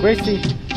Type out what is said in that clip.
Gracie.